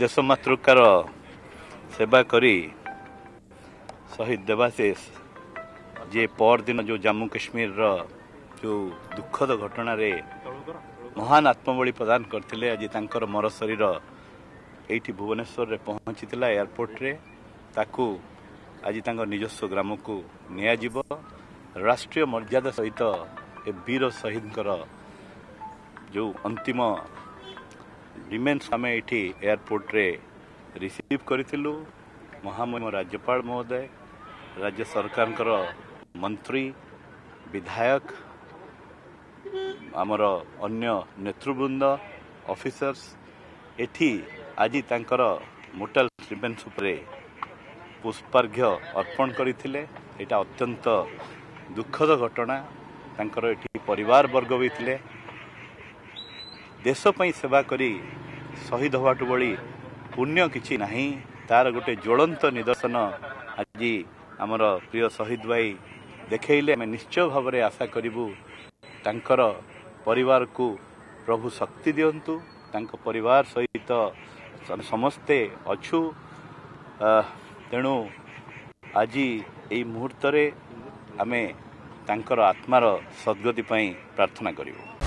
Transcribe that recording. देशमातृकार सेवा करी शहीद देवाशीष जे पर दिन जो जम्मू काश्मीर जो दुखद घटना रे महान आत्मबली प्रदान करते आज तर मर शरीर ये भुवनेश्वर रे पहुंची एयरपोर्ट रे ताकू आज निजस्व ग्राम को नियाजीब राष्ट्रीय मर्यादा सहित ए वीर शहीद जो अंतिम रिमेन्स आम ये एयरपोर्ट रे रिसीव करूँ महामहिम राज्यपाल महोदय राज्य सरकार मंत्री विधायक आमर अन्य नेतृवृंद ऑफिसर्स एठी आज तांकर मोटल रिमेन्स उपरे पुष्पार्घ्य अर्पण करते यहाँ अत्यंत दुखद घटना तांकर एठी परिवार वर्ग भी थे देशपाई सेवा करी शहीद हवाटू बड़ी पुण्य किछि नाही तार गोटे ज्वलंत निदर्शन आज आमर प्रिय शहीद भाई देखले आम निश्चय भाव में आशा करूँ तांकर परिवार को प्रभु शक्ति दियंतु तांको परिवार सहित समस्ते अच्छु तेणु आज यही मुहूर्त आमे तांकर आत्मार सद्गति प्रार्थना करूँ।